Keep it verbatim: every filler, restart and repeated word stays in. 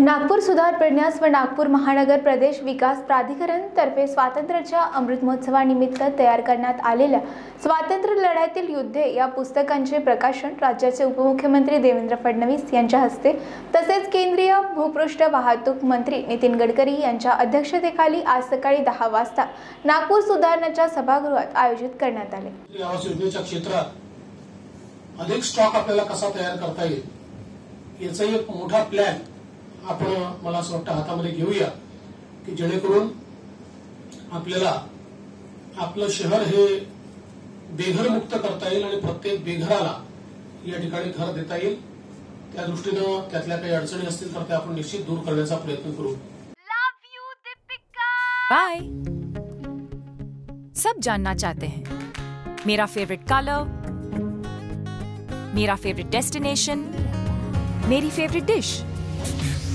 नागपूर सुधार प्रन्यास व नागपूर महानगर प्रदेश विकास प्राधिकरण तर्फे स्वातंत्र्याच्या अमृत महोत्सवानिमित्त तयार करण्यात आलेल्या स्वातंत्र्य लढ्यातील युद्धे या पुस्तकांचे प्रकाशन राज्याचे उपमुख्यमंत्री देवेंद्र फडणवीस यांच्या हस्ते तसेच केंद्रीय भूपृष्ठ वाहतूक मंत्री नितीन गडकरी यांच्या अध्यक्षतेखाली आज सकाळी दहा वाजता नागपूर सुधारणाच्या सभागृहात आयोजित करण्यात आले। आवास योजनेच्या क्षेत्रात अधिक स्टॉक आपल्याला कसा तयार करता येईल याचा एक मोठा प्लॅन आपण मला असं वाटतं हातामध्ये घेऊया की जेणेकरून आपल्याला आपलं शहर हे बेघरमुक्त करता येईल आणि प्रत्येक बेघराला या ठिकाणी घर देता येईल। त्या दृष्टीने त्यातल्या काही अडचणी असतील तर त्या आपण निश्चित दूर करण्याचा प्रयत्न करू। बाय सब जानना चाहते हैं मेरा फेवरेट कलर, मेरा फेवरेट डेस्टिनेशन, मेरी फेवरेट डिश,